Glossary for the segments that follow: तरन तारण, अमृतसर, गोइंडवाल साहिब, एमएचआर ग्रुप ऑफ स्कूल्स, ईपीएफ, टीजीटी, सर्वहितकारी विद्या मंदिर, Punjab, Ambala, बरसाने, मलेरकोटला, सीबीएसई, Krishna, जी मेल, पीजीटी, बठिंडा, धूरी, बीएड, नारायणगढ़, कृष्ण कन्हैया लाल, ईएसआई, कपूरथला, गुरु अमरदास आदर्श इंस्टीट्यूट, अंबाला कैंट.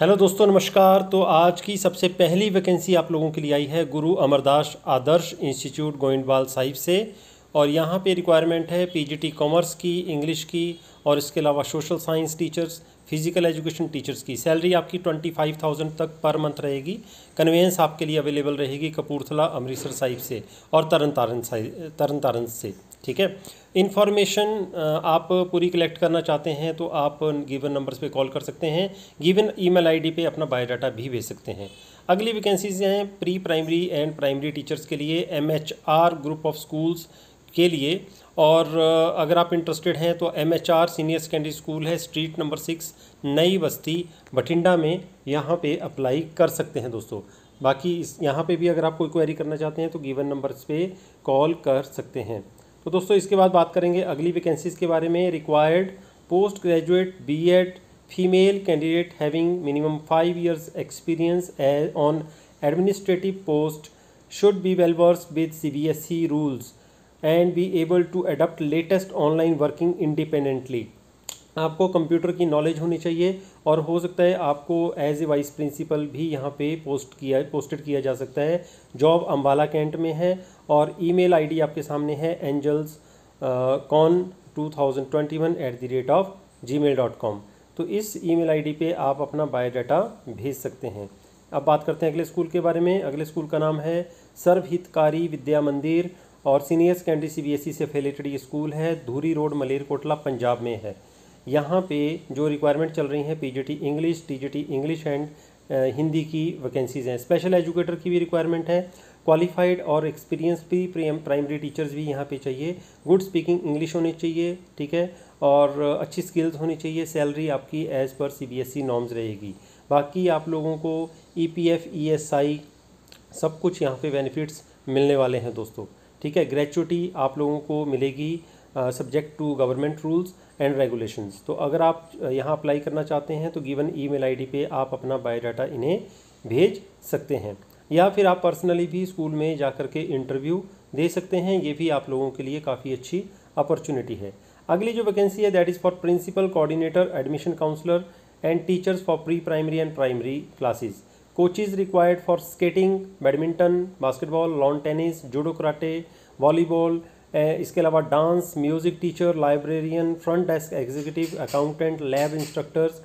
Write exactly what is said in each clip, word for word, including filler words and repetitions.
Hello दोस्तों नमस्कार। तो आज की सबसे पहली वैकेंसी आप लोगों के लिए आई है गुरु अमरदास आदर्श इंस्टीट्यूट गोइंडवाल साहिब से, और यहाँ पे रिक्वायरमेंट है पीजीटी कॉमर्स की, इंग्लिश की, और इसके अलावा social science teachers, physical education teachers की। सैलरी आपकी ट्वेंटी फाइव थाउजेंड तक पर मंथ रहेगी। कन्वेंस आपके लिए अवेलेबल रहेगी कपूरथला, अमृतसर साहिब से और तरन तारण साहिब तरन तारण से। ठीक है, इन्फॉर्मेशन आप पूरी कलेक्ट करना चाहते हैं तो आप गिवन नंबर्स पे कॉल कर सकते हैं, गिवन ईमेल आईडी पे अपना बायोडाटा भी भेज सकते हैं। अगली वैकेंसीज हैं pre primary and primary teachers के लिए एमएचआर ग्रुप ऑफ स्कूल्स के लिए, और अगर आप इंटरेस्टेड हैं तो एमएचआर सीनियर सेकेंडरी स्कूल है, street number six, Nai Basti, बठिंडा में यहाँ पे अप्लाई कर सकते हैं दोस्तों। बाकी इस यहाँ पे भी अगर आप कोई क्वेरी करना चाहते हैं तो गिवन नंबर्स पे कॉल कर सकते हैं। तो दोस्तों इसके बाद बात करेंगे अगली वैकेंसीज़ के बारे में। Required post graduate बीएड female candidate having minimum five years experience on administrative post should be well versed with सीबीएसई rules and be able to adopt latest online working independently. आपको computer की knowledge होनी चाहिए और हो सकता है आपको as a vice principal भी यहाँ पे पोस्ट किया पोस्टेड किया जा सकता है। जॉब अंबाला कैंट में है और ईमेल आईडी आपके सामने है angels con two thousand twenty one at the rate of जी मेल dot com. तो इस ईमेल आईडी पे आप अपना बायोडाटा भेज सकते हैं। अब बात करते हैं अगले स्कूल के बारे में। अगले स्कूल का नाम है सर्वहितकारी विद्या मंदिर और senior secondary C B S E से एफिलिएटेड ये स्कूल है, धूरी रोड मलेरकोटला पंजाब में है। यहाँ पे जो रिक्वायरमेंट चल रही है पीजीटी English, टीजीटी English and Hindi की वैकेंसीज़ हैं। स्पेशल एजुकेटर की भी रिक्वायरमेंट है। क्वालिफाइड और एक्सपीरियंस प्री प्राइमरी टीचर्स भी यहाँ पे चाहिए। गुड स्पीकिंग इंग्लिश होनी चाहिए, ठीक है, और अच्छी स्किल्स होनी चाहिए। सैलरी आपकी एज पर सीबीएसई नॉर्म्स रहेगी। बाकी आप लोगों को ईपीएफ, ईएसआई सब कुछ यहाँ पे बेनिफिट्स मिलने वाले हैं दोस्तों। ठीक है, ग्रेच्युटी आप लोगों को मिलेगी subject to government rules and regulations. तो अगर आप यहाँ अप्लाई करना चाहते हैं तो गिवन ईमेल आईडी पे आप अपना बायोडाटा इन्हें भेज सकते हैं, या फिर आप पर्सनली भी स्कूल में जाकर के इंटरव्यू दे सकते हैं। ये भी आप लोगों के लिए काफ़ी अच्छी अपॉर्चुनिटी है। अगली जो वैकेंसी है that is for principal, coordinator, admission counsellor and teachers for pre primary and primary classes. Coaches required for skating, badminton, basketball, lawn tennis, judo, karate, volleyball, इसके अलावा dance, music teacher, librarian, front desk executive, accountant, lab instructors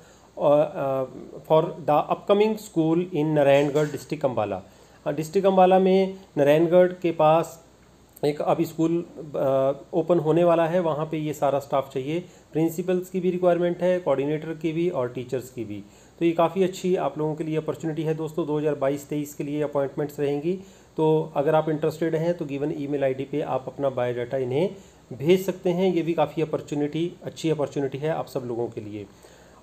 for the upcoming school in नारायणगढ़ district Ambala. District Ambala में नारायणगढ़ के पास एक अभी school open होने वाला है, वहाँ पे ये सारा स्टाफ चाहिए। प्रिंसिपल्स की भी रिक्वायरमेंट है, कोऑर्डिनेटर की भी और टीचर्स की भी। तो ये काफ़ी अच्छी आप लोगों के लिए अपॉर्चुनिटी है दोस्तों। दो हज़ार बाईस तेईस के लिए अपॉइंटमेंट्स रहेंगी। तो अगर आप इंटरेस्टेड हैं तो गिवन ईमेल आईडी पे आप अपना बायोडाटा इन्हें भेज सकते हैं। ये भी काफ़ी अपॉर्चुनिटी अच्छी अपॉर्चुनिटी है आप सब लोगों के लिए।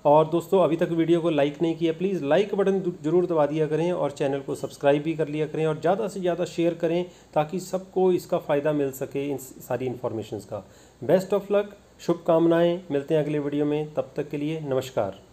और दोस्तों अभी तक वीडियो को लाइक नहीं किया, प्लीज़ लाइक बटन जरूर दबा दिया करें और चैनल को सब्सक्राइब भी कर लिया करें और ज़्यादा से ज़्यादा शेयर करें ताकि सबको इसका फ़ायदा मिल सके इन सारी इन्फॉर्मेशन का। बेस्ट ऑफ लक, शुभकामनाएँ। मिलते हैं अगले वीडियो में, तब तक के लिए नमस्कार।